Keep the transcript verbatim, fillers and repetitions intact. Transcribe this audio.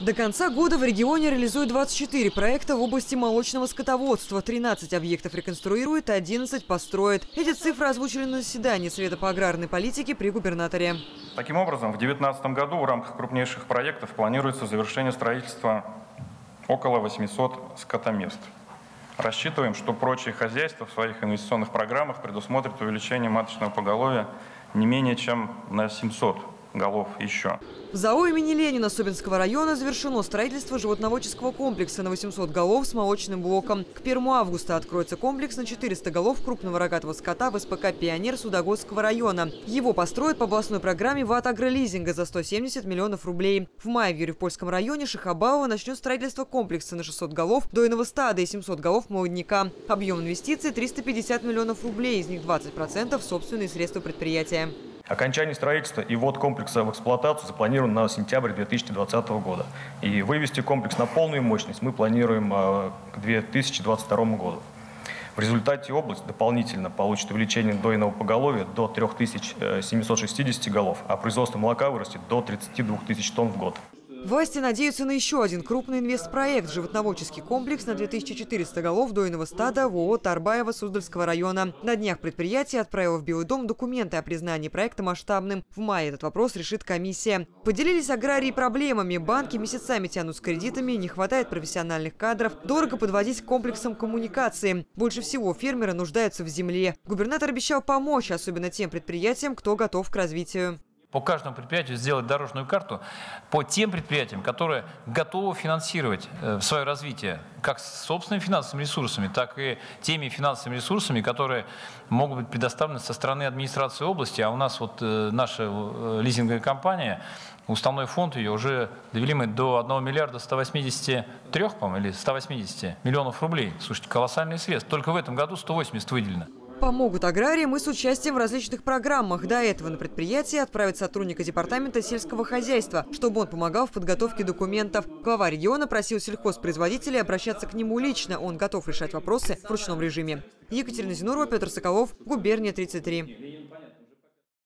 До конца года в регионе реализуют двадцать четыре проекта в области молочного скотоводства. тринадцать объектов реконструируют, одиннадцать построят. Эти цифры озвучили на заседании Совета по аграрной политике при губернаторе. Таким образом, в две тысячи девятнадцатом году в рамках крупнейших проектов планируется завершение строительства около восьмисот скотомест. Рассчитываем, что прочие хозяйства в своих инвестиционных программах предусмотрят увеличение маточного поголовья не менее чем на семьсот. Голов еще. В ЗАО имени Ленина Собинского района завершено строительство животноводческого комплекса на восемьсот голов с молочным блоком. К первому августа откроется комплекс на четыреста голов крупного рогатого скота в СПК «Пионер» Судогодского района. Его построят по областной программе «ВАТ Агролизинга» за сто семьдесят миллионов рублей. В мае в Юрьев-Польском районе Шахабаова начнет строительство комплекса на шестьсот голов дойного стада и семьсот голов молодняка. Объем инвестиций – триста пятьдесят миллионов рублей, из них двадцать процентов – собственные средства предприятия. Окончание строительства и ввод комплекса в эксплуатацию запланировано на сентябрь две тысячи двадцатого года. И вывести комплекс на полную мощность мы планируем к две тысячи двадцать второму году. В результате область дополнительно получит увеличение дойного поголовья до трёх тысяч семисот шестидесяти голов, а производство молока вырастет до тридцати двух тысяч тонн в год. Власти надеются на еще один крупный инвестпроект – животноводческий комплекс на две тысячи четыреста голов дойного стада в ООО Тарбаева Суздальского района. На днях предприятие отправило в Белый дом документы о признании проекта масштабным. В мае этот вопрос решит комиссия. Поделились аграрии проблемами. Банки месяцами тянут с кредитами, не хватает профессиональных кадров, дорого подводить к комплексам коммуникации. Больше всего фермеры нуждаются в земле. Губернатор обещал помочь, особенно тем предприятиям, кто готов к развитию. По каждому предприятию сделать дорожную карту по тем предприятиям, которые готовы финансировать свое развитие как с собственными финансовыми ресурсами, так и теми финансовыми ресурсами, которые могут быть предоставлены со стороны администрации области. А у нас вот наша лизинговая компания, уставной фонд ее уже довели мы до одного миллиарда ста восьмидесяти трёх, по-моему, или ста восьмидесяти миллионов рублей. Слушайте, колоссальные средства. Только в этом году сто восемьдесят выделено. Помогут аграриям и с участием в различных программах. До этого на предприятие отправят сотрудника департамента сельского хозяйства, чтобы он помогал в подготовке документов. Глава региона просил сельхозпроизводителей обращаться к нему лично. Он готов решать вопросы в ручном режиме. Екатерина Зинурова, Петр Соколов, губерния тридцать три.